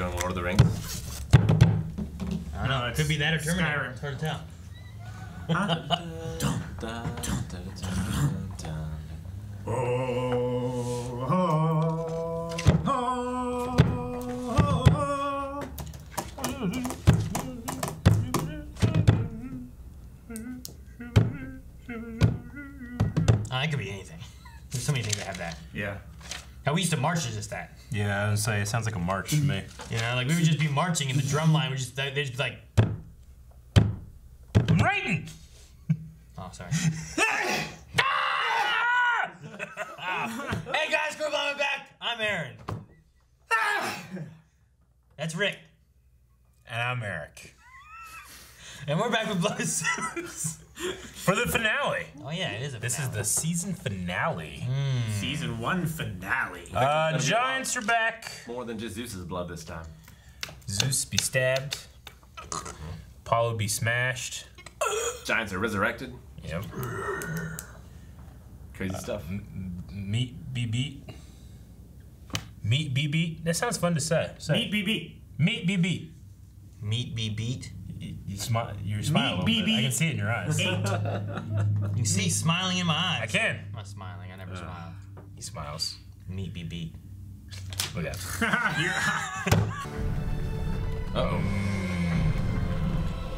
doing Lord of the Rings? I don't know. It could be that or Terminator. Hard to tell. It could be anything. There's so many things that have that. Yeah. How we used to march is just that. Yeah, I would say it sounds like a march to me. You know, like we would just be marching and the drum line would just, they'd just be like, I'm writing! Oh, sorry. Hey guys, group on my back. I'm Aaron. That's Rick. And I'm Eric. And we're back with Blood of Zeus. For the finale. Oh yeah, it is a finale. This is the season finale. Mm. Season 1 finale. Giants are back. More than just Zeus's blood this time. Zeus be stabbed. Apollo be smashed. Giants are resurrected. Yep. Crazy stuff. Meat be beat. Meat be beat. That sounds fun to say. Meat be beat. Meat be beat. Meat be beat. You smile. You're smiling. I can see it in your eyes. You can see smiling in my eyes. I can. I'm not smiling. I never smile. He smiles. Meat be beat. Look at that. Uh-oh.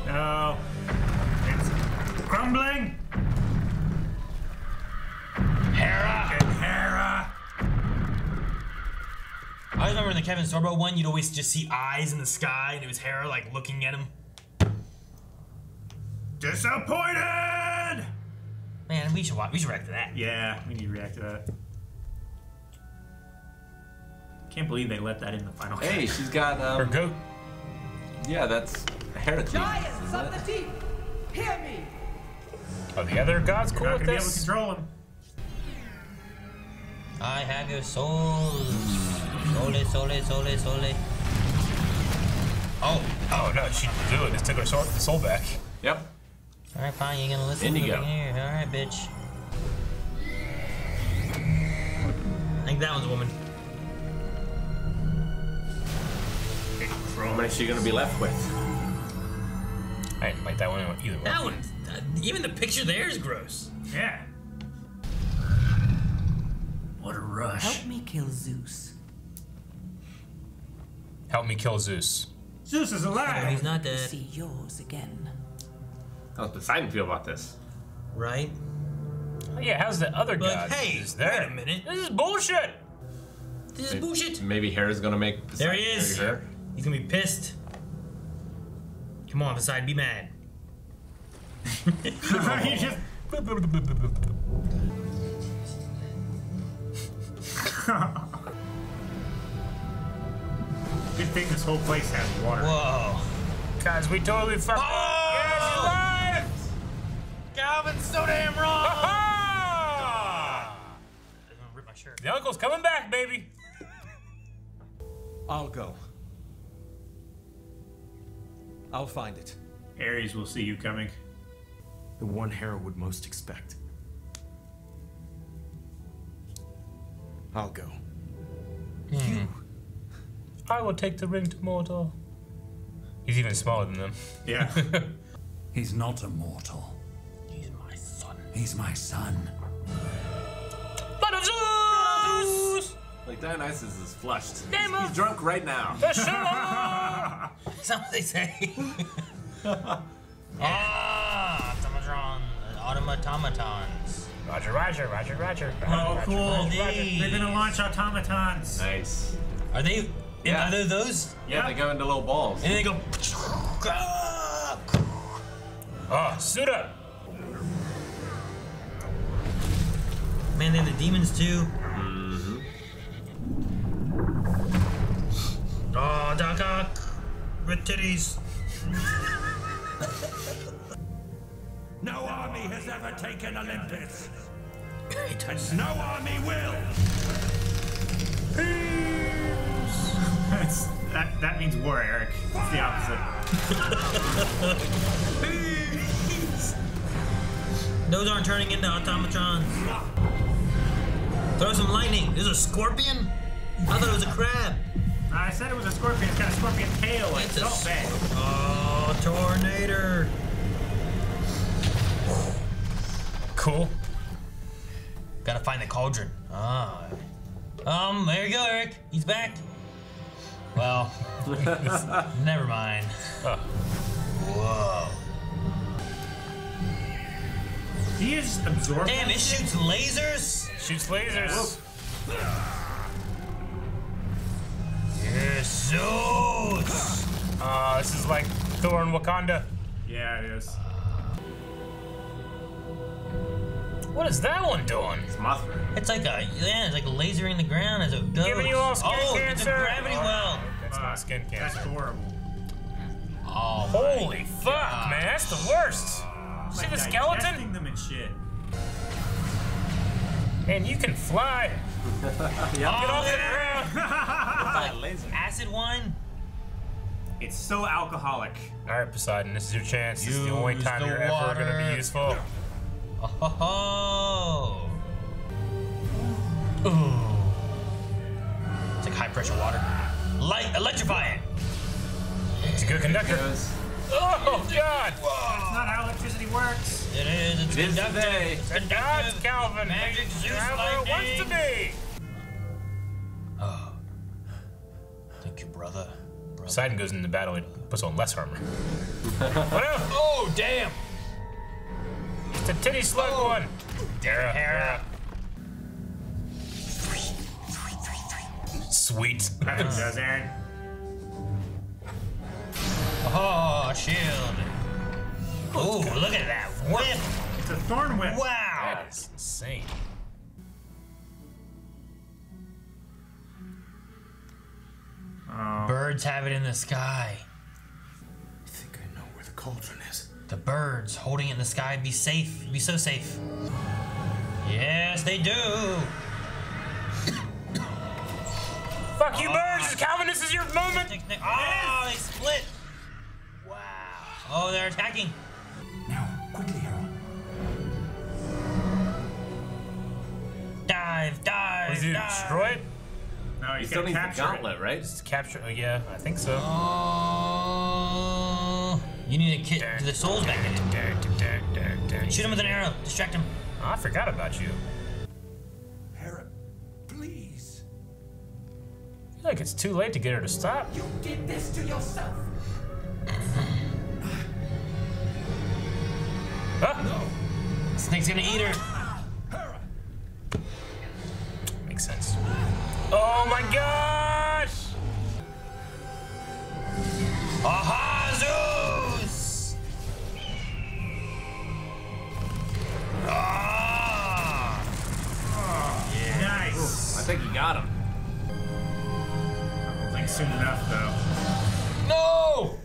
No. It's crumbling. Hera. Good Hera. I remember in the Kevin Sorbo one, you'd always just see eyes in the sky, and it was Hera like looking at him. Disappointed! Man, we should watch. We should react to that. Yeah, we need to react to that. Can't believe they let that in the final. Hey, she's got her goat. Yeah, that's Heracles. Giants of the deep, hear me! Oh, the other gods cool with this? You're not gonna be able to control him. I have your soul. Sole, sole, sole, sole. Oh, oh no, she didn't do it. Just took her soul, the soul back. Yep. All right, fine. You're gonna listen to me here. All right, bitch. I think that one's a woman. How many is she gonna be left with? I didn't like that one either. That one, even the picture there is gross. Yeah. What a rush. Help me kill Zeus. Help me kill Zeus. Zeus is alive. He's not dead. See yours again. How's Poseidon feel about this? Right? Oh, yeah, how's the other guy? Hey, wait a minute. This is bullshit. This is bullshit. Maybe Hera's gonna make Poseidon. There he is. He's gonna be pissed. Come on, Poseidon, be mad. Good thing this whole place has water. Whoa. Guys, we totally fucked up. Calvin's so damn wrong! Ha-ha! I'm gonna rip my shirt. The uncle's coming back, baby! I'll go. I'll find it. Ares will see you coming. The one Hera would most expect. I'll go. You. I will take the ring to Mordor. He's even smaller than them. Yeah. He's not a mortal. He's my son. Blood of Zeus! Like Dionysus is flushed. He's drunk right now. That's what they say. Automatons. Roger, roger, roger, roger. Oh, cool. Roger, roger. They're gonna launch automatons. Nice. Are they? Yeah. Are they those? Yeah, they go into little balls. And they go. Oh, suit up. Man, they're the demons too. Mm-hmm. Oh, Doc Ock with titties. No army has ever taken Olympus. And no army will. Peace. That means war, Eric. It's the opposite. Peace. Those aren't turning into automatrons. Throw some lightning. There's a scorpion? I thought it was a crab. I said it was a scorpion. It's got a scorpion tail. It's all bad. Oh, tornado. Cool. Gotta find the cauldron. Ah. There you go, Eric. He's back. Well, never mind. Oh. Whoa. He is absorbed. Damn, it shoots lasers. Shoots lasers. Yes, Zeus. This is like Thor and Wakanda. Yeah, it is. What is that one doing? It's Mothra. It's like a it's like lasering the ground as it goes. Giving you all skin cancer. It's a gravity well. That's not skin cancer. That's horrible. Oh, holy fuck, God, man! That's the worst. Like see the skeleton? Them and shit. And you can fly. Yep. Get off the ground. It's like acid wine. It's so alcoholic. All right, Poseidon, this is your chance. This is the only time you're ever gonna be useful. Oh. Ooh. It's like high pressure water. Light, electrify it. It's a good conductor. Oh God! Whoa. That's not how electricity works. It is. It's conductive. God's Calvin. Magic Zeus lightning. It wants to be. Oh. Thank you, brother. Poseidon goes into the battle and puts on less armor. What else? Oh damn! It's a titty slug one. Hera. Sweet. That does, Aaron. Oh, shield. Oh, look at that whip. It's a thorn whip. Wow. That is insane. Birds have it in the sky. I think I know where the cauldron is. The birds holding it in the sky be safe. Be so safe. Yes, they do. Fuck you, birds. Calvin, this is your moment. Oh, they split. Oh, they're attacking. Now, quickly, Heron. Dive. Was he destroyed? No, you still need the gauntlet, right? Just capture. Yeah, I think so. You need to kick the souls back in. Shoot him with an arrow. Distract him. Oh, I forgot about you. Heron, please. I feel like it's too late to get her to stop. You did this to yourself. Oh. No. Snake's gonna eat her. Makes sense. Oh my gosh! Aha, Zeus! Ah! Oh, yeah. Nice. I think he got him. I don't think soon enough, though. No!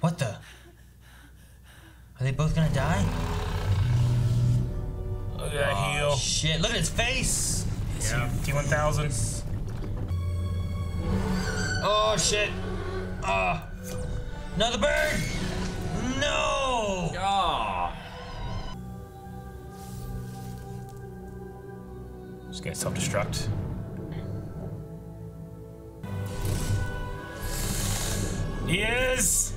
What the? Are they both gonna die? Look at that heel. Shit, look at his face! Yeah, T-1000. Oh, shit. Another bird! No! Just gonna self-destruct. Yes!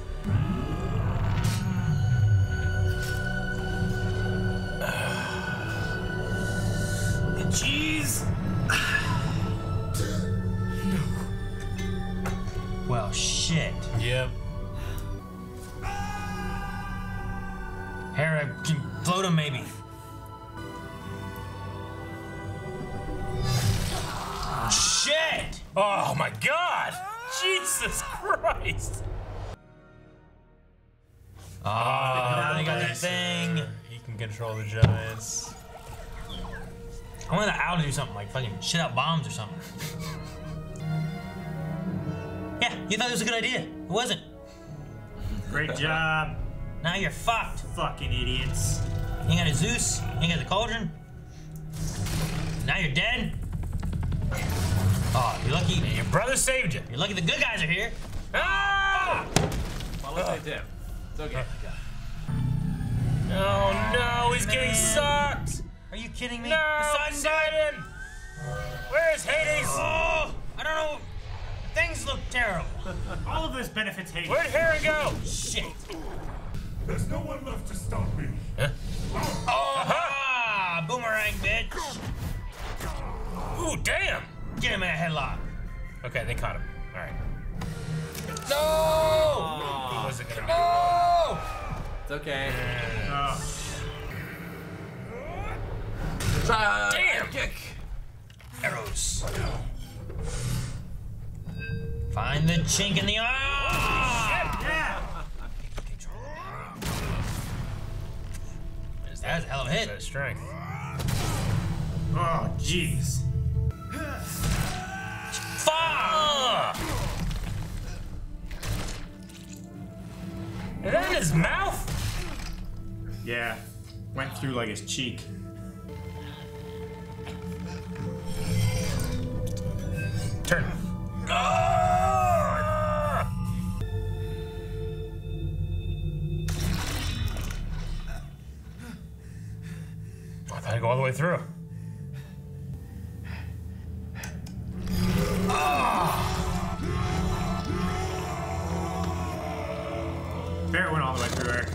Jeez. No. Well, shit. Yep. Hera, float him maybe. Shit! Oh my God! Jesus Christ! Oh, now they got that thing. He can control the giants. I want the owl to do something, like fucking shit out bombs or something. Yeah, you thought it was a good idea. It wasn't. Great job. Now you're fucked. Fucking idiots. You ain't got a Zeus. You ain't got the cauldron. Now you're dead. Oh, you're lucky. Man, your brother saved you. You're lucky the good guys are here. Ah! Well, look at them. It's okay. Oh no, he's getting sucked. Are you kidding me? No, Poseidon! Where's Hades? Oh, I don't know. Things look terrible. All of this benefits Hades. Where'd Hera go? Shit. There's no one left to stop me. Huh? Oh, ha! Boomerang, bitch. Ooh, damn. Get him in a headlock. Okay, they caught him. All right. No! Oh, wasn't gonna no! It's okay. Damn! Kick. Arrows. Find the chink in the eye. Oh, shit! Yeah. That's a hell of a hit. That's strength. Oh, jeez. Fuck! Is that in his mouth? Yeah. Went through like his cheek. Turn. Ah! I gotta go all the way through. Ah! Barrett went all the way through, Eric.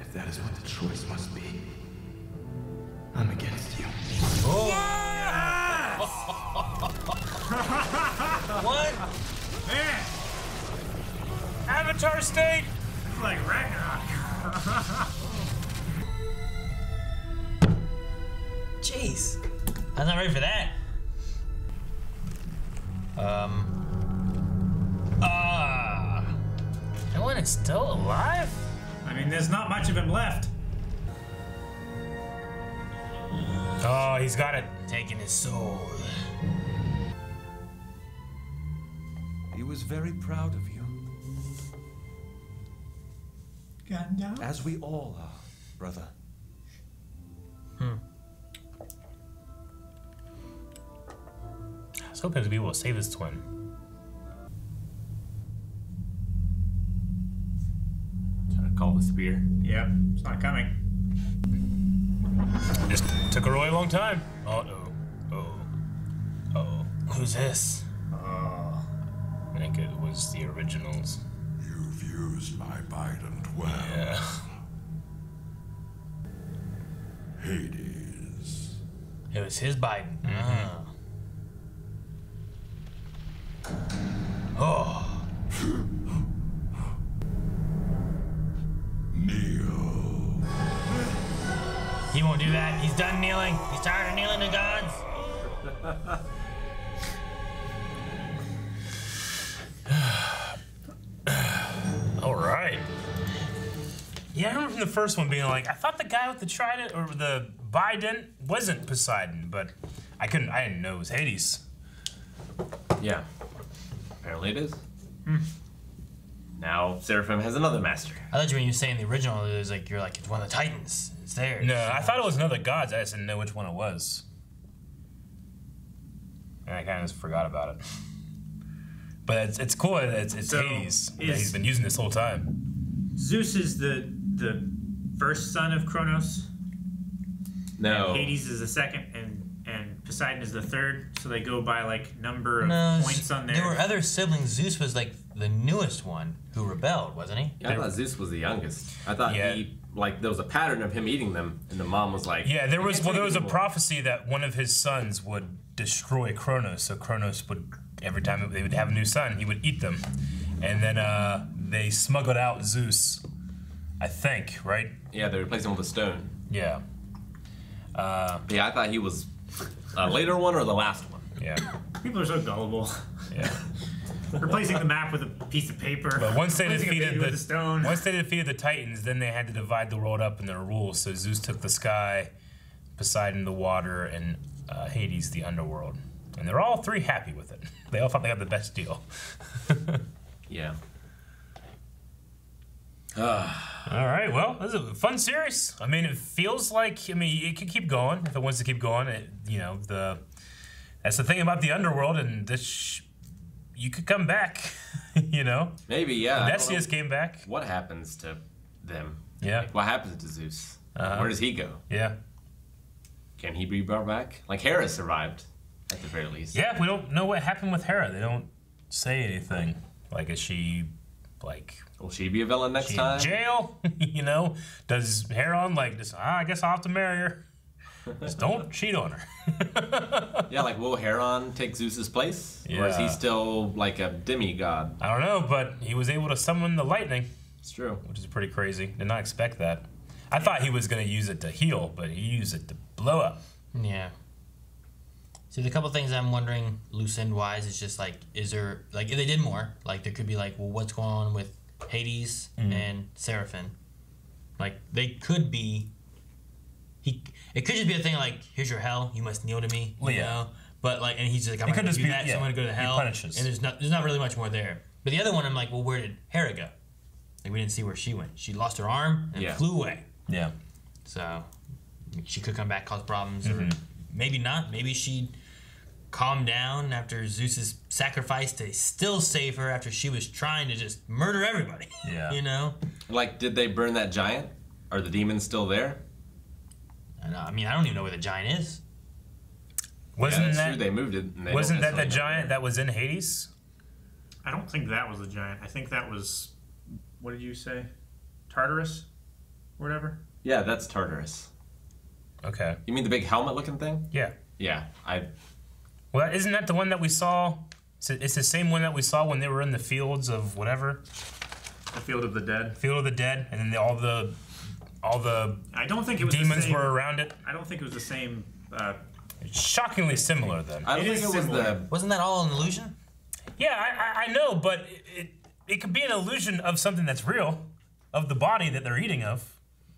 If that is what the choice must be, I'm against you. Oh. Yes! What? Man! Avatar state! It's like Ragnarok. Jeez. I was not ready for that. That one is still alive? I mean, there's not much of him left. Oh, he's got it. Taking his soul. He was very proud of you. Gandalf? As we all are, brother. Hmm. I was hoping to be able to save his twin. Trying to call the spear. Yep, it's not coming. Just took a really long time. Oh, no. Oh. Oh. Who's this? I think it was the originals. You've used my bident well. Yeah. Hades. It was his bident. Mm-hmm. Oh. Kneel. He won't do that. He's done kneeling. He's tired of kneeling to gods. All right. Yeah, I remember from the first one being like, I thought the guy with the trident or the bident wasn't Poseidon, but I didn't know it was Hades. Yeah. Apparently it is. Hmm. Now Seraphim has another master. I thought you were saying the original, it was like you're like it's one of the Titans. It's there. No, I thought it was another gods. I just didn't know which one it was, and I kind of just forgot about it. But it's cool. It's so Hades that he's been using this whole time. Zeus is the first son of Kronos. No. And Hades is the second, and Poseidon is the third. So they go by like number of points on there. There were other siblings. Zeus was like the newest one who rebelled, wasn't he? Yeah, I thought Zeus was the youngest. I thought he like there was a pattern of him eating them, and the mom was like, yeah, there was a prophecy that one of his sons would destroy Kronos, so Kronos would. Every time they would have a new son, he would eat them. And then they smuggled out Zeus, I think, right? Yeah, they replaced him with a stone. Yeah. Yeah, I thought he was a later one or the last one. Yeah. People are so gullible. Yeah. Replacing the map with a piece of paper. But once they defeated the stone. Once they defeated the Titans, then they had to divide the world up in their rules. So Zeus took the sky, Poseidon the water, and Hades the underworld. And they're all three happy with it. They all thought they got the best deal. Yeah. All right, well, this is a fun series. I mean, it feels like, I mean, it could keep going. If it wants to keep going, it, you know, that's the thing about the underworld, and this, you could come back, you know? Maybe, yeah. Odysseus came back. What happens to them? Yeah. Like, what happens to Zeus? Where does he go? Yeah. Can he be brought back? Like, Hera survived, at the very least. Yeah, we don't know what happened with Hera. They don't say anything. Like, is she, like... Will she be a villain next time? In jail? You know? Does Heron, like, just, ah, I guess I'll have to marry her. Just don't cheat on her. Yeah, like, will Heron take Zeus's place? Yeah. Or is he still, like, a demigod? I don't know, but he was able to summon the lightning. It's true. Which is pretty crazy. Did not expect that. I thought he was going to use it to heal, but he used it to blow up. Yeah. See, the couple things I'm wondering, loose end-wise, is just, like, is there... Like, if they did more, like, there could be, like, well, what's going on with Hades and Seraphim? Like, they could be... It could just be a thing like, here's your hell, you must kneel to me, you know? But, like, and he's just like, I'm going to do that, so I'm going to go to hell. And there's not really much more there. But the other one, I'm like, well, where did Hera go? Like, we didn't see where she went. She lost her arm and flew away. Yeah. So, she could come back, cause problems, or maybe not. Maybe she calmed down after Zeus's sacrifice to still save her after she was trying to just murder everybody. Yeah. You know? Like, did they burn that giant? Are the demons still there? I mean, I don't even know where the giant is. Wasn't that true? They moved it. And they wasn't that the giant that was in Hades? I don't think that was the giant. I think that was, what did you say? Tartarus? Or whatever? Yeah, that's Tartarus. Okay. You mean the big helmet-looking thing? Yeah. Yeah. Well, isn't that the one that we saw? It's the same one that we saw when they were in the fields of whatever? The Field of the Dead. Field of the Dead, and then all the I don't think it was demons the same, were around it. I don't think it was the same. Shockingly similar, then. I don't think it was the... Wasn't that all an illusion? Yeah, I know, but it could be an illusion of something that's real, of the body that they're eating of.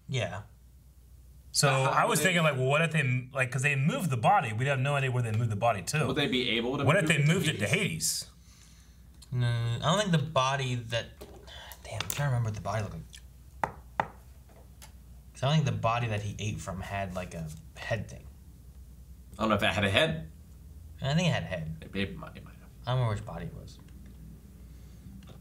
Yeah. So I was thinking, like, well, what if they... Like, because they moved the body. We have no idea where they moved the body to. Would they be able to... What if they moved it to Hades? No, I don't think the body that... Damn, I'm trying to remember what the body looked like. So I don't think the body that he ate from had, like, a head thing. I don't know if that had a head. I think it had a head. It might have. I don't remember which body it was.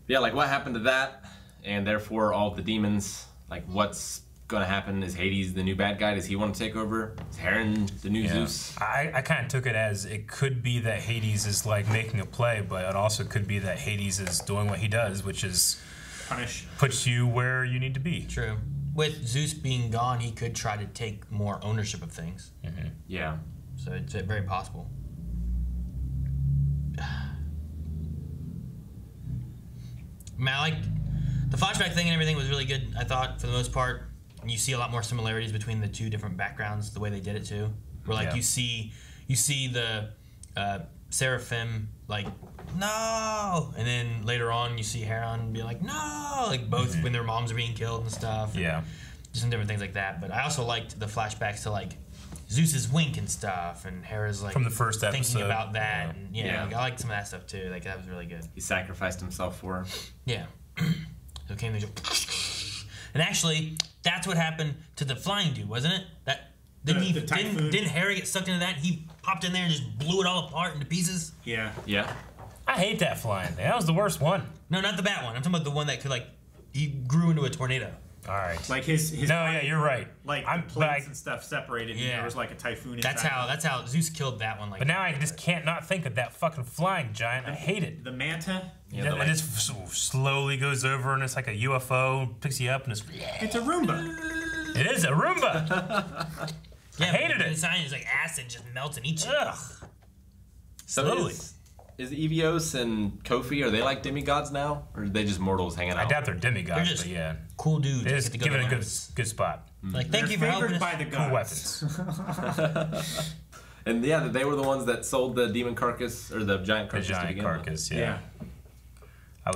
Yeah, like, what happened to that? And therefore, all the demons, like, what's going to happen? Is Hades the new bad guy? Does he want to take over? Is Heron the new Zeus? I kind of took it as it could be that Hades is, like, making a play, but it also could be that Hades is doing what he does, which is... Punish. Puts you where you need to be. True. With Zeus being gone, he could try to take more ownership of things. Mm-hmm. Yeah. So it's very possible. Man, like, the flashback thing and everything was really good, I thought, for the most part. And you see a lot more similarities between the two different backgrounds, the way they did it, too. Where, like, you see the Seraphim, like, no, and then later on you see Heron be like, no, like both when their moms are being killed and stuff. Yeah, and just some different things like that. But I also liked the flashbacks to, like, Zeus's wink and stuff, and Hera's, like, from the first episode thinking about that. Yeah, and, like, I liked some of that stuff too. Like, that was really good. He sacrificed himself for her. Yeah, so came the, and actually that's what happened to the flying dude, wasn't it? That didn't Hera get sucked into that? He popped in there and just blew it all apart into pieces. Yeah. Yeah. I hate that flying thing. That was the worst one. No, not the bat one. I'm talking about the one that could, like, he grew into a tornado. All right. Like his no, body, yeah, you're right. Like the plates and stuff separated, and there was like a typhoon. That's how Zeus killed that one. Like, but now I just can't not think of that fucking flying giant. I hate it. The manta. Yeah, you know, it just slowly goes over, and it's like a UFO picks you up, and it's a Roomba. It is a Roomba. Yeah, I hated it. The design is like acid, just melts and eats you. Ugh. Slowly. Is Evios and Kofi, are they like demigods now? Or are they just mortals hanging out? I doubt they're demigods, they're just cool dudes. They just give it a good spot. Like, thank you for helping by the gods. Cool weapons. And yeah, they were the ones that sold the demon carcass, or the giant carcass. The giant carcass, yeah. I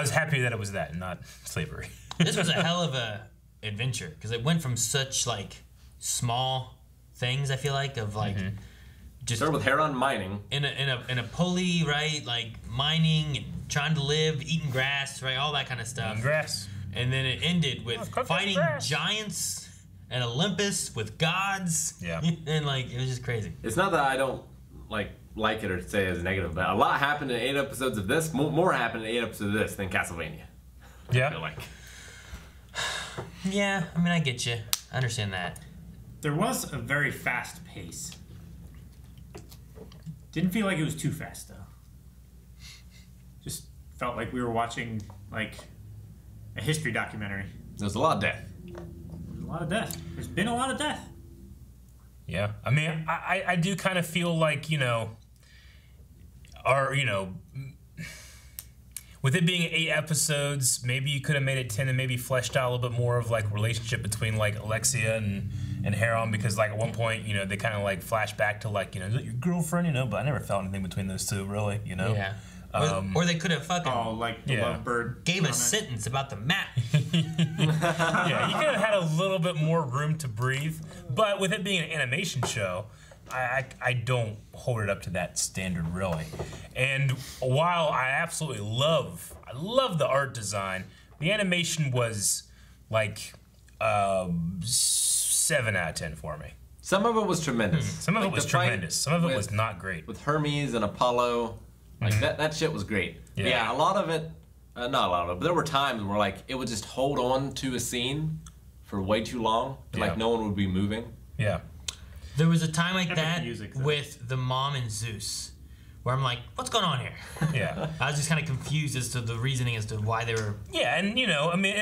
was happy that it was that and not slavery. This was a hell of a adventure, because it went from such, like, small things, I feel like, of, like... Mm-hmm. Just start with Heron mining in a pulley, right? Like mining and trying to live, eating grass, right? All that kind of stuff. Eating grass. And then it ended with fighting giants and Olympus with gods. Yeah. And like it was just crazy. It's not that I don't like it or say it's negative, but a lot happened in 8 episodes of this. More happened in 8 episodes of this than Castlevania. Yeah. I feel like. Yeah, I mean, I get you. I understand that. There was a very fast pace. Didn't feel like it was too fast, though. Just felt like we were watching, like, a history documentary. There's a lot of death. There's a lot of death. There's been a lot of death. Yeah. I mean, I do kind of feel like, you know, with it being 8 episodes, maybe you could have made it 10 and maybe fleshed out a little bit more of, like, relationship between, like, Alexia and Heron, because, like, at one point, you know, they kind of, like, flash back to, like, you know, your girlfriend, you know, but I never felt anything between those two, really, you know? Yeah. Or they could have fucking lovebird gave a sentence about the map. Yeah, you could have had a little bit more room to breathe, but with it being an animation show, I don't hold it up to that standard, really. And while I absolutely love the art design, the animation was like 7 out of 10 for me. Some of it was tremendous. Some of it was tremendous. Some of it was not great. With Hermes and Apollo. Like, that shit was great. Yeah, a lot of it, not a lot of it, but there were times where, like, it would just hold on to a scene for way too long, and, like, no one would be moving. Yeah. There was a time like that with the mom and Zeus, where I'm like, what's going on here? Yeah. I was just kind of confused as to the reasoning as to why they were... Yeah, and, you know, I mean,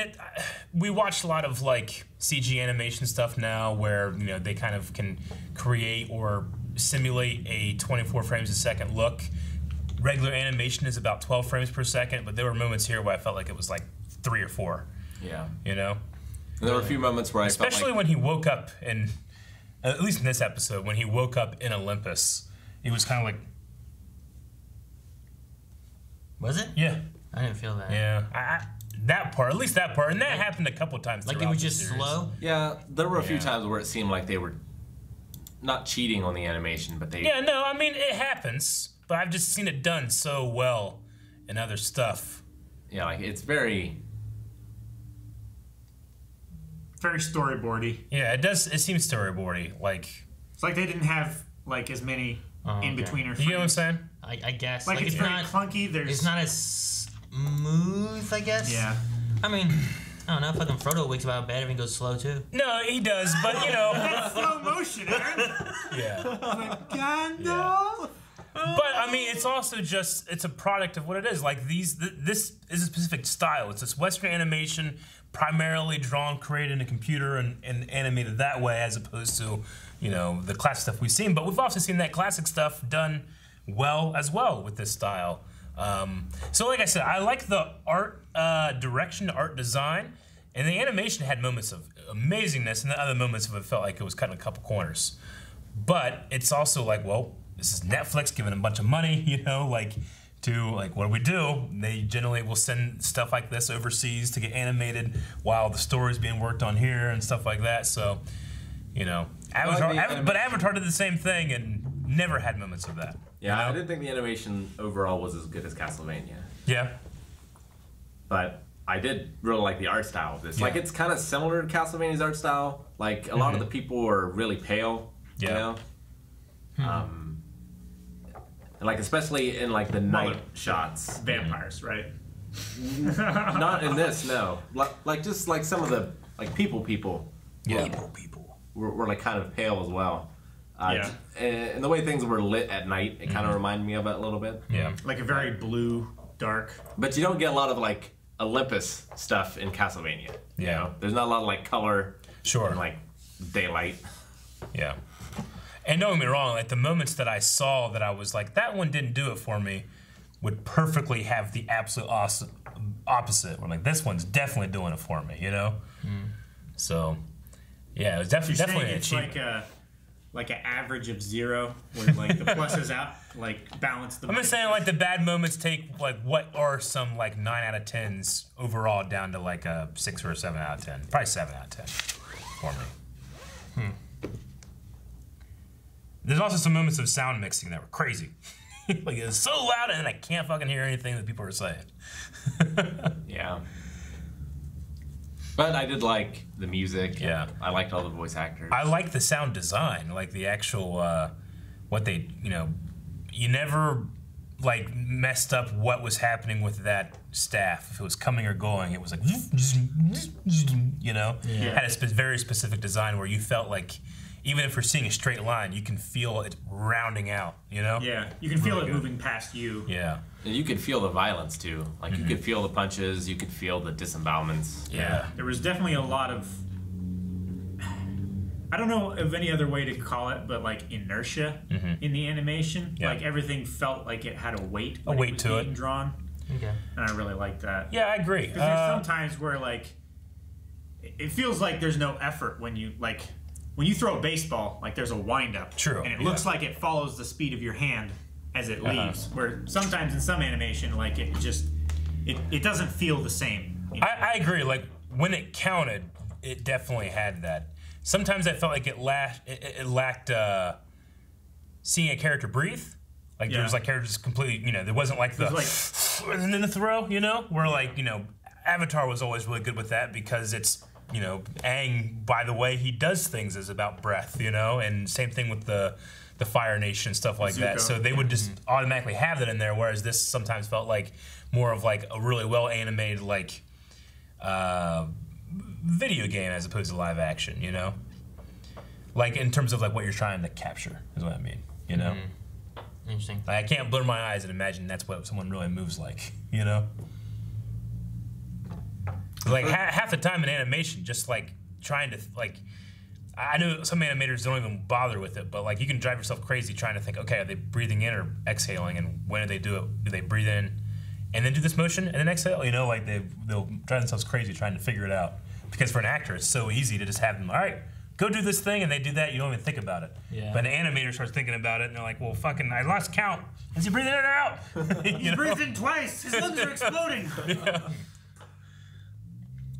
we watched a lot of, like, CG animation stuff now where, you know, they kind of can create or simulate a 24 frames a second look. Regular animation is about 12 frames per second, but there were moments here where I felt like it was like 3 or 4. Yeah. You know? And there were a few moments where I felt like... Especially when he woke up in... At least in this episode, when he woke up in Olympus, he was kind of like... Was it? Yeah. I didn't feel that. Yeah. That part, at least that part, and that happened a couple times throughout the series. Like it was just slow? Yeah, there were a few times where it seemed like they were not cheating on the animation, but they... Yeah, no, I mean, it happens. But I've just seen it done so well in other stuff. Yeah, like it's very storyboardy. Yeah, it does. It seems storyboardy. Like it's like they didn't have like as many in betweeners. You know what I'm saying? I guess. Like it's very clunky. It's not as smooth, I guess. Yeah. I mean. I don't know, fucking Frodo wakes up out of bed and goes slow too. No, he does, but you know. That's slow motion, Aaron. Yeah. Like Gandalf. But I mean, it's also just—it's a product of what it is. Like this is a specific style. It's this Western animation, primarily drawn, created in a computer, and animated that way, as opposed to, you know, the classic stuff we've seen. But we've also seen that classic stuff done well as well with this style. So, like I said, I like the art direction, art design, and the animation had moments of amazingness, and the other moments of it felt like it was cutting a couple corners. But it's also like, well. This is Netflix giving a bunch of money, you know, like to like what do we do? They generally will send stuff like this overseas to get animated while the story's being worked on here and stuff like that. So, you know, Avatar did the same thing and never had moments of that. Yeah, you know? I didn't think the animation overall was as good as Castlevania. Yeah, but I did really like the art style of this. Yeah. Like it's kind of similar to Castlevania's art style. Like a lot of the people were really pale. Yeah. You know? Like especially in like the night shots, vampires, right? Not in this, no. Like just like some of the like people. Yeah. People. Were like kind of pale as well. And the way things were lit at night, it kind of reminded me of it a little bit. Yeah. Like a very blue, dark. But you don't get a lot of like Olympus stuff in Castlevania. Yeah. You know? There's not a lot of like color. Sure. And like daylight. Yeah. And don't get me wrong, like the moments that I saw that I was like, that one didn't do it for me, would perfectly have the absolute opposite. Where I'm like, this one's definitely doing it for me, you know? Mm. So, yeah, it was definitely an achievement. Like an average of 0, when like the pluses out, like balance the. I'm just saying, like the bad moments take like what are some like 9 out of 10s overall down to like a 6 or a 7 out of 10, probably 7 out of 10 for me. Hmm. There's also some moments of sound mixing that were crazy. Like, it was so loud, and I can't fucking hear anything that people are saying. Yeah. But I did like the music. Yeah. I liked all the voice actors. I liked the sound design, like the actual, what they, you know, you never, like, messed up what was happening with that staff. If it was coming or going, it was like, you know? Yeah. It had a very specific design where you felt like even if we're seeing a straight line, you can feel it rounding out, you know? Yeah, you can feel it moving past you. Yeah. And you can feel the violence, too. Like, you can feel the punches, you can feel the disembowelments. Yeah. There was definitely a lot of... I don't know of any other way to call it, but, like, inertia in the animation. Yeah. Like, everything felt like it had a weight when it was being drawn. Okay. And I really like that. Yeah, I agree. Because there's sometimes where, like, it feels like there's no effort when you, like... When you throw a baseball, like there's a windup, and it looks like it follows the speed of your hand as it leaves. Where sometimes in some animation, like it just, it doesn't feel the same. You know? I agree. Like when it counted, it definitely had that. Sometimes I felt like it lacked seeing a character breathe. Like there was like characters completely, you know, there wasn't like the, and then the throw, you know, where like, you know, Avatar was always really good with that because it's. You know, Aang, by the way, he does things is about breath, you know, and same thing with the Fire Nation, stuff like Zuko. That. So they would just automatically have that in there, whereas this sometimes felt like more of like a really well-animated, like, video game as opposed to live action, you know? Like, in terms of like what you're trying to capture is what I mean, you know? Interesting. Like, I can't blur my eyes and imagine that's what someone really moves like, you know? Like half the time in animation, just like trying to like, I know some animators don't even bother with it, but like you can drive yourself crazy trying to think, okay, are they breathing in or exhaling, and when do they do it? Do they breathe in, and then do this motion, and then exhale? You know, like they'll drive themselves crazy trying to figure it out, because for an actor it's so easy to just have them, all right, go do this thing, and they do that, you don't even think about it. Yeah. But an animator starts thinking about it, and they're like, well, fucking, I lost count. Is he breathing in or out? He breathes in twice. His lungs are exploding. Yeah.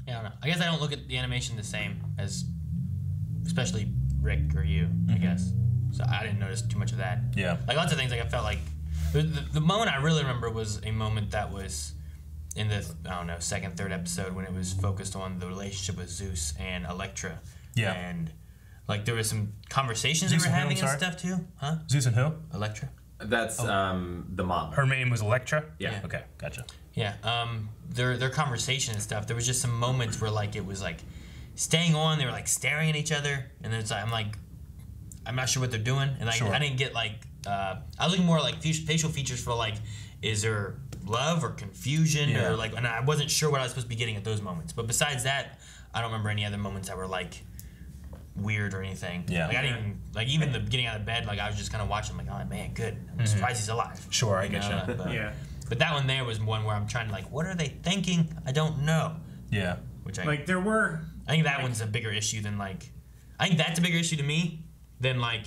I don't know. I guess I don't look at the animation the same as, especially Rick or you, I guess. So I didn't notice too much of that. Yeah. Like lots of things, like I felt like the moment I really remember was a moment that was in the I don't know second, third episode when it was focused on the relationship with Zeus and Electra. Yeah. And like there was some conversations Zeus they were having and stuff too, huh? Zeus and who? Electra. That's the mom. Her name was Electra. Yeah. Okay. Gotcha. Yeah, their conversation and stuff. There was just some moments where like it was like staying on. They were like staring at each other, and then it's like, I'm not sure what they're doing, and I didn't get like I was looking more like facial features for like is there love or confusion or like, and I wasn't sure what I was supposed to be getting at those moments. But besides that, I don't remember any other moments that were like weird or anything. Yeah, like I didn't even, like even the getting out of bed. Like I was just kind of watching. Like oh man, good. I'm surprised he's alive. Sure, I get you. But, yeah. But that one there was one where I'm trying to like, what are they thinking? I don't know. Yeah. Which I like there were. I think that one's a bigger issue than like. I think that's a bigger issue to me than like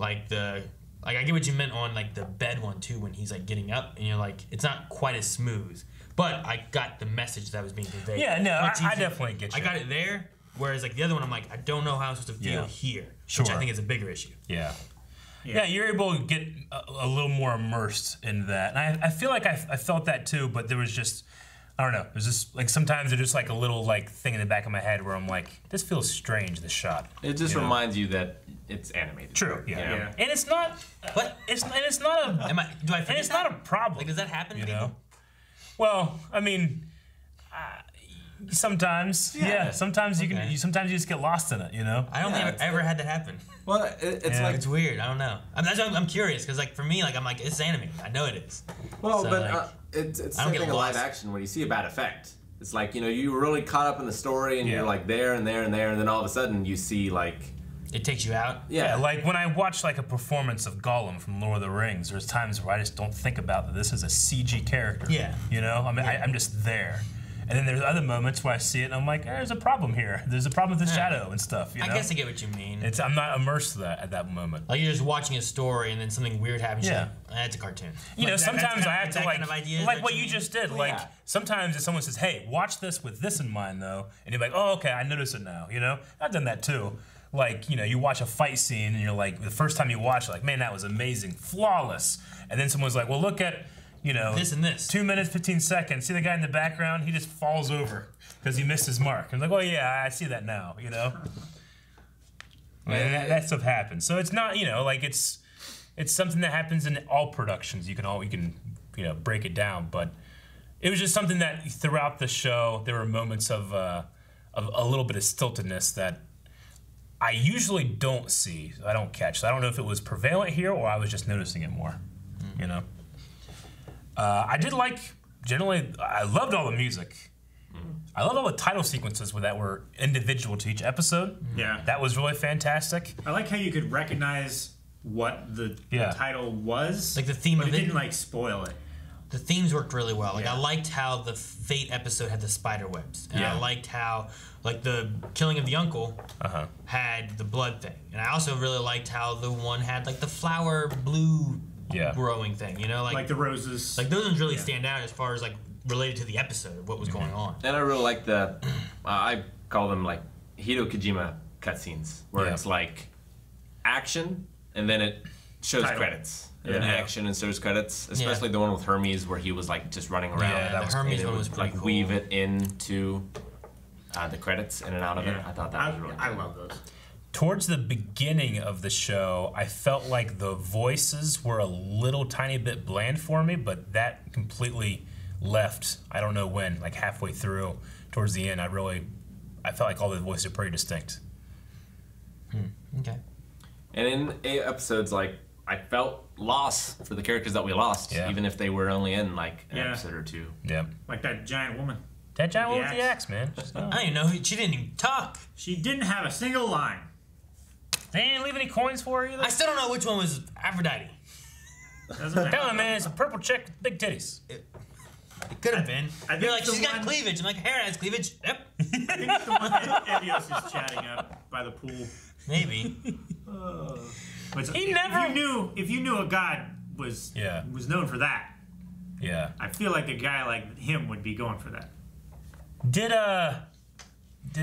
I get what you meant on like the bed one too when he's like getting up and you're like it's not quite as smooth. But I got the message that was being conveyed. Yeah, no, I definitely get you. I got it there. Whereas like the other one, I'm like I don't know how I'm supposed to feel here, which I think is a bigger issue. Yeah. Yeah, you're able to get a little more immersed in that. And I feel like I felt that too, but there was just, I don't know. There's just, like, sometimes there's just, like, a little, like, thing in the back of my head where I'm like, this feels strange, this shot. It just reminds you that it's animated. True, yeah. And it's not, but it's not a, and it's not a problem. Like, does that happen to people? Well, I mean, sometimes, sometimes you can. Sometimes you just get lost in it, you know. I don't think I've ever had that happen. Well, it's like it's weird. I don't know. I mean, that's why I'm curious because, like, for me, like, I'm like, it's anime. I know it is. Well, so, but like, it's something in live action when you see a bad effect. It's like you know you were really caught up in the story and you're like there and there and there and then all of a sudden you see like. It takes you out? Yeah, like when I watch like a performance of Gollum from Lord of the Rings, there's times where I just don't think about that this is a CG character. Yeah. You know, I mean, I'm just there. And then there's other moments where I see it and I'm like, there's a problem here. There's a problem with the shadow and stuff. You know? I guess I get what you mean. It's I'm not immersed at that moment. Like you're just watching a story and then something weird happens. Yeah, that's a cartoon. You know, sometimes I have to like what you just did. Like sometimes if someone says, hey, watch this with this in mind though, and you're like, oh, okay, I notice it now. You know, I've done that too. Like, you know, you watch a fight scene and you're like, the first time you watch, like, man, that was amazing, flawless. And then someone's like, well, look at. You know, this and this. 2 minutes, 15 seconds. See the guy in the background? He just falls over because he missed his mark. I'm like, oh yeah, I see that now. You know, and that stuff happens. So it's not, you know, like it's something that happens in all productions. You can you know break it down, but it was just something that throughout the show there were moments of a little bit of stiltedness that I usually don't see, I don't catch. So I don't know if it was prevalent here or I was just noticing it more, you know. I did like, generally, I loved all the music. I loved all the title sequences that were individual to each episode. Yeah. That was really fantastic. I like how you could recognize what the title was. Like the theme of it. But it didn't like spoil it. The themes worked really well. Like I liked how the Fate episode had the spider webs. And I liked how like the Killing of the Uncle had the blood thing. And I also really liked how the one had like the flower blue growing thing, you know? Like the roses. Like those ones really stand out as far as like related to the episode of what was going on. And I really like the, I call them like Hideo Kojima cutscenes, where it's like action and then it shows credits. And then action and series credits, especially the one with Hermes where he was like just running around. Yeah, that was, Hermes one was pretty cool. Like weave it into the credits in and out of it. I thought that was really cool. I love those. Towards the beginning of the show, I felt like the voices were a little tiny bit bland for me, but that completely left. I don't know when, like halfway through, towards the end, I felt like all the voices are pretty distinct. Okay. And in episodes like, I felt loss for the characters that we lost, even if they were only in like an episode or two. Yeah, like that giant woman. That giant woman with the axe, man. I didn't know she didn't even talk. She didn't have a single line. They didn't leave any coins for her either. I still don't know which one was Aphrodite. Tell him, man, it's a purple chick with big titties. It could have been. I think like, she's got cleavage. I'm like, Hera has cleavage. Yep. I think it's the one that Evios is chatting up by the pool. Maybe. If you knew a god was known for that. Yeah. I feel like a guy like him would be going for that. Did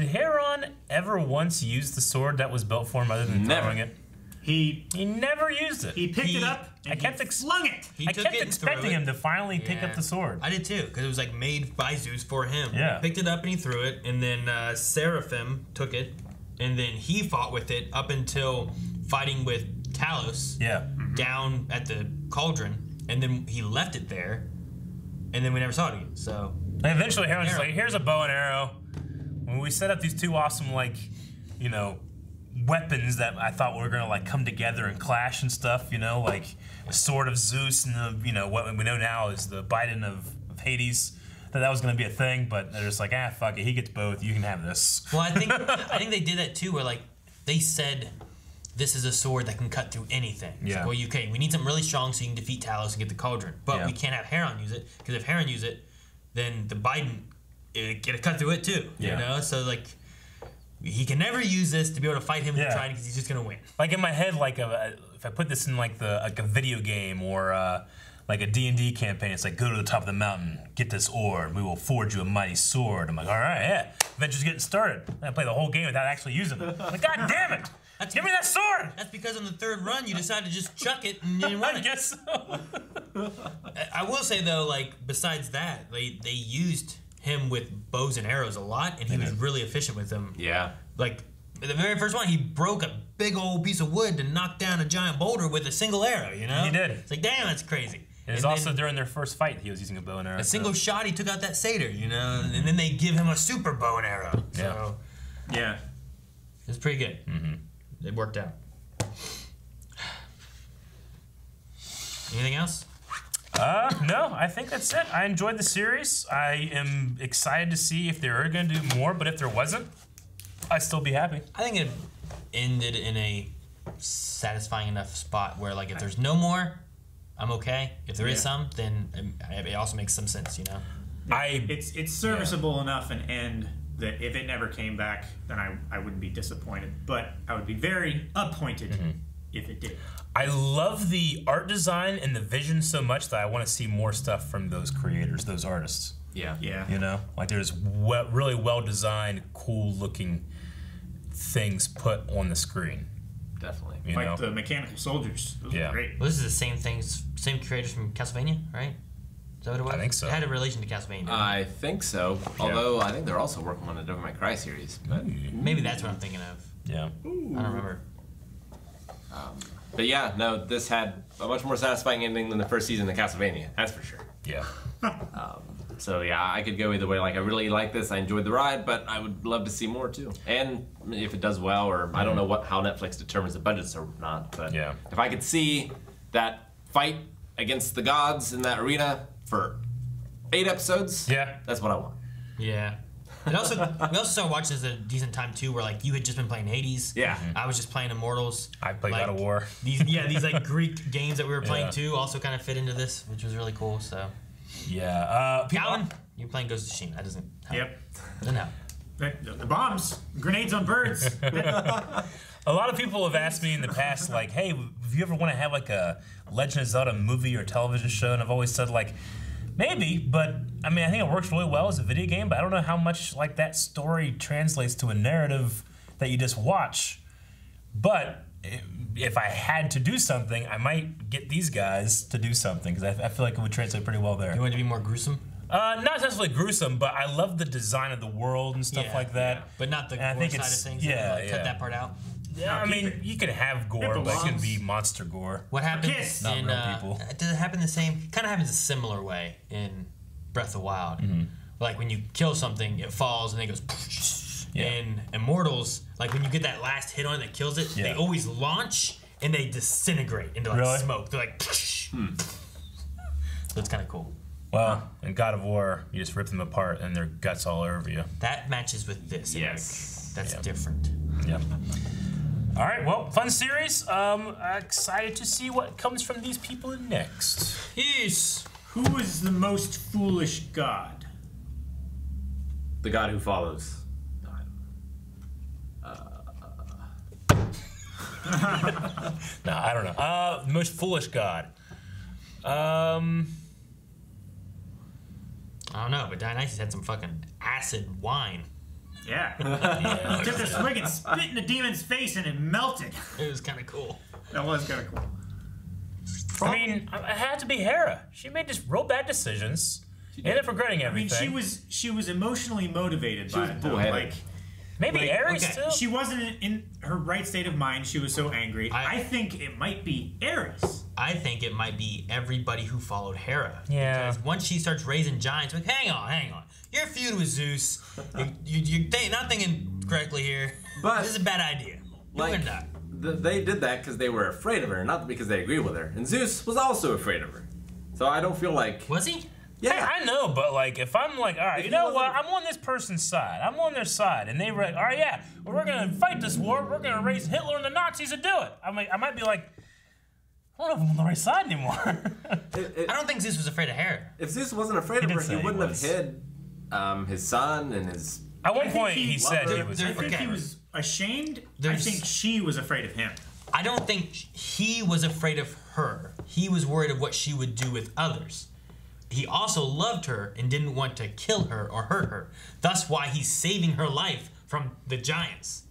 Heron ever once use the sword that was built for him other than throwing it? He never used it. He picked it up. And I kept flung it. I kept expecting him to finally pick up the sword. I did too, because it was like made by Zeus for him. Yeah. He picked it up and he threw it, and then Seraphim took it, and then he fought with it up until fighting with Talos down at the cauldron, and then he left it there, and then we never saw it again. So and eventually, Heron's like, "Here's a bow and arrow." When we set up these two awesome, like, you know, weapons that I thought were gonna like come together and clash and stuff, you know, like the sword of Zeus and the, you know, what we know now is the Biden of Hades. That was going to be a thing, but they're just like, ah, fuck it. He gets both. You can have this. Well, I think they did that too, where like they said, this is a sword that can cut through anything. Yeah. Like, well, okay, we need something really strong so you can defeat Talos and get the cauldron. But we can't have Heron use it, because if Heron use it, then the Biden get a cut through it too. Yeah. You know, so like he can never use this to be able to fight him in the trident, because he's just gonna win. Like in my head, like if I put this in like a video game or like a D&D campaign, it's like go to the top of the mountain, get this ore, and we will forge you a mighty sword. I'm like, all right, yeah, adventure's getting started. I play the whole game without actually using it. I'm like, god damn it. Give me that sword! That's because on the third run, you decided to just chuck it and you didn't want it. I guess so. I will say, though, like, besides that, they used him with bows and arrows a lot, and he was really efficient with them. Yeah. Like, the very first one, he broke a big old piece of wood to knock down a giant boulder with a single arrow, you know? He did. It's like, damn, that's crazy. It was also during their first fight, he was using a bow and arrow. A single shot, he took out that satyr, you know? And then they give him a super bow and arrow. Yeah. So, yeah. It was pretty good. Mm-hmm. It worked out. Anything else? No, I think that's it. I enjoyed the series. I am excited to see if they are going to do more, but if there wasn't, I'd still be happy. I think it ended in a satisfying enough spot where, like, if there's no more, I'm okay. If there is some, then it also makes some sense, you know? It's serviceable enough an end that if it never came back, then I wouldn't be disappointed, but I would be very appointed if it did. I love the art design and the vision so much that I want to see more stuff from those creators, those artists. Yeah. Yeah. You know, like there's really well-designed, cool-looking things put on the screen. Definitely. You know? The mechanical soldiers. Those are great. Well, this is the same things, same creators from Castlevania, right? Is that what it was? I think so. It had a relation to Castlevania. I think so. Yeah. Although, I think they're also working on a Devil May Cry series. But maybe that's what I'm thinking of. Yeah. Ooh. I don't remember. But yeah, no, this had a much more satisfying ending than the first season of Castlevania. That's for sure. Yeah. So yeah, I could go either way. Like, I really like this. I enjoyed the ride, but I would love to see more too. And if it does well, or I don't know what how Netflix determines the budgets or not, but yeah, if I could see that fight against the gods in that arena for 8 episodes, yeah, that's what I want. Yeah. And also, we also started watching this at a decent time too, where like you had just been playing Hades. Yeah. I was just playing Immortals. I played God of War. These like Greek games that we were playing too also kind of fit into this, which was really cool. So. Yeah. Calvin, you're playing Ghost of Tsushima. That doesn't help. Yep. Doesn't help. The bombs, grenades on birds. A lot of people have asked me in the past, like, hey, have you ever want to have like a Legend of Zelda movie or television show? And I've always said like, maybe, but I mean, I think it works really well as a video game, but I don't know how much like that story translates to a narrative that you just watch. But if I had to do something, I might get these guys to do something, because I feel like it would translate pretty well there. You want it to be more gruesome? Not necessarily gruesome, but I love the design of the world and stuff like that. Yeah. But not the gore side of things. Yeah, like, cut that part out. Yeah, I mean, you could have gore, but it could be monster gore. What happens in people? Does it happen the same? Kind of happens a similar way in Breath of the Wild. Mm-hmm. Like when you kill something, it falls and then it goes. Yeah. In Immortals, like when you get that last hit on it that kills it, they always launch and they disintegrate into like smoke. They're like. So it's kind of cool. Well, in God of War, you just rip them apart and their guts all over you. That matches with this. Yes, Eric. That's different. Yep. All right, well, fun series. Excited to see what comes from these people next. Yes. Who is the most foolish god? The god who follows. No, I don't know. The most foolish god. I don't know, but Dionysus had some fucking acid wine. Yeah. Took a swig and spit in the demon's face and it melted. It was kind of cool. That was kind of cool. I mean, it had to be Hera. She made just real bad decisions. She ended up regretting everything. I mean, she was emotionally motivated by it. Like, maybe like, Ares still? She wasn't in her right state of mind. She was so angry. I think it might be Ares. I think it might be everybody who followed Hera. Yeah. Because once she starts raising giants, like, hang on. Your feud with Zeus, you're not thinking correctly here. But this is a bad idea. Like, they did that because they were afraid of her, not because they agreed with her. And Zeus was also afraid of her. So I don't feel like... Was he? Yeah, hey, I know, but like, if I'm like, all right, you know what? I'm on this person's side. I'm on their side, and they were like, all right, yeah, well, we're gonna fight this war. We're gonna raise Hitler and the Nazis to do it. I'm like, I might be like, I don't know if I'm on the right side anymore. I don't think Zeus was afraid of Hera. If Zeus wasn't afraid of her, he wouldn't have hid his son and his. At one point, he said he was. I think he was ashamed. I think she was afraid of him. I don't think he was afraid of her. He was worried of what she would do with others. He also loved her and didn't want to kill her or hurt her. That's why he's saving her life from the giants.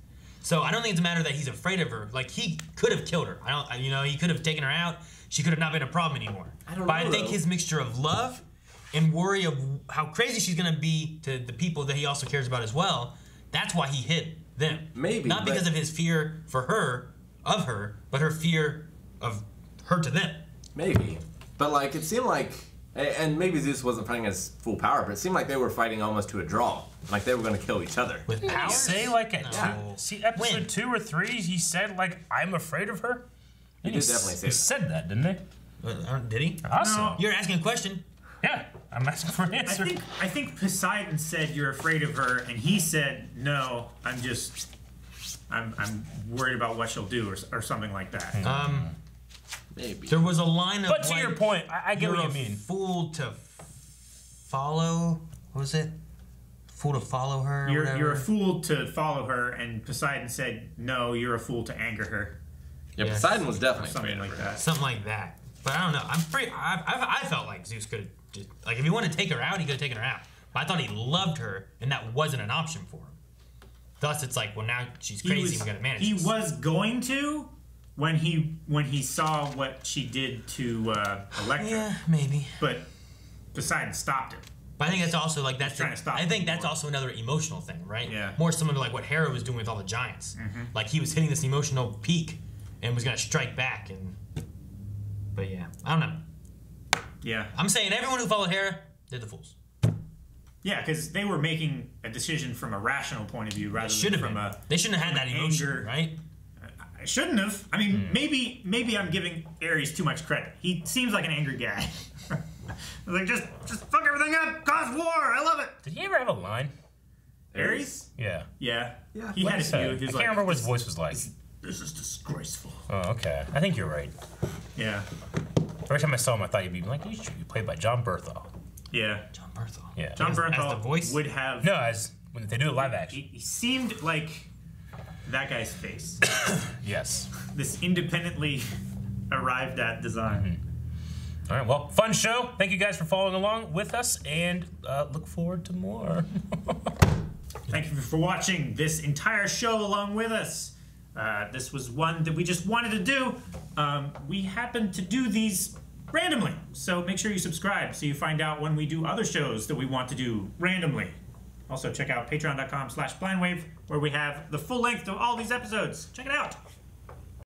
So I don't think it's a matter that he's afraid of her. Like, he could have killed her. You know, he could have taken her out. She could have not been a problem anymore. I think his mixture of love and worry of how crazy she's gonna be to the people that he also cares about as well, that's why he hit them. Maybe not because of his fear for her, of her, but her fear of her to them. Maybe, but like it seemed like. And maybe Zeus wasn't fighting as full power, but it seemed like they were fighting almost to a draw. Like they were going to kill each other. With power? Say like at see episode 2 or 3, he said like, I'm afraid of her? He did definitely say that. He said that, didn't he? Did he? Awesome. No. You're asking a question. Yeah, I'm asking for an answer. I think Poseidon said you're afraid of her, and he said, no, I'm just, I'm worried about what she'll do or something like that. Maybe. There was a line of. But to your point, I get what you mean. Fool to follow. What was it? Fool to follow her. You're a fool to follow her, and Poseidon said, "No, you're a fool to anger her." Yeah, yes. Poseidon was definitely something like that. Something like that. But I don't know. I'm pretty. I felt like Zeus could have just like if he wanted to take her out, he could have taken her out. But I thought he loved her, and that wasn't an option for him. Thus, it's like, well, now she's crazy. He's gonna manage. He was going to. When he saw what she did to Electra, yeah, maybe. But Poseidon stopped it. But I think that's also like that's. Trying to stop. I think that's also another emotional thing, right? Yeah. More similar to like what Hera was doing with all the giants. Mm-hmm. Like he was hitting this emotional peak, and was gonna strike back. And but yeah, I don't know. Yeah. I'm saying everyone who followed Hera, they're the fools. Yeah, because they were making a decision from a rational point of view rather than from a... They shouldn't have had that emotion, right? I shouldn't have. I mean, maybe I'm giving Ares too much credit. He seems like an angry guy. Like, just fuck everything up, cause war, I love it. Did he ever have a line? Ares? Yeah. Yeah. Yeah. He had a few. I can't remember what his voice was like. This is disgraceful. Oh, okay. I think you're right. Yeah. Every time I saw him, I thought you'd be like, you should be played by John Berthold. Yeah. John Berthold. Yeah. John Berthold as the voice? Would have... No, as when they do a live action. He seemed like that guy's face. Yes. This independently arrived at design. Mm-hmm. All right, well, fun show. Thank you guys for following along with us, and look forward to more. Thank you for watching this entire show along with us. This was one that we just wanted to do. We happen to do these randomly, so make sure you subscribe so you find out when we do other shows that we want to do randomly. Also, check out patreon.com/blindwave, where we have the full length of all these episodes. Check it out.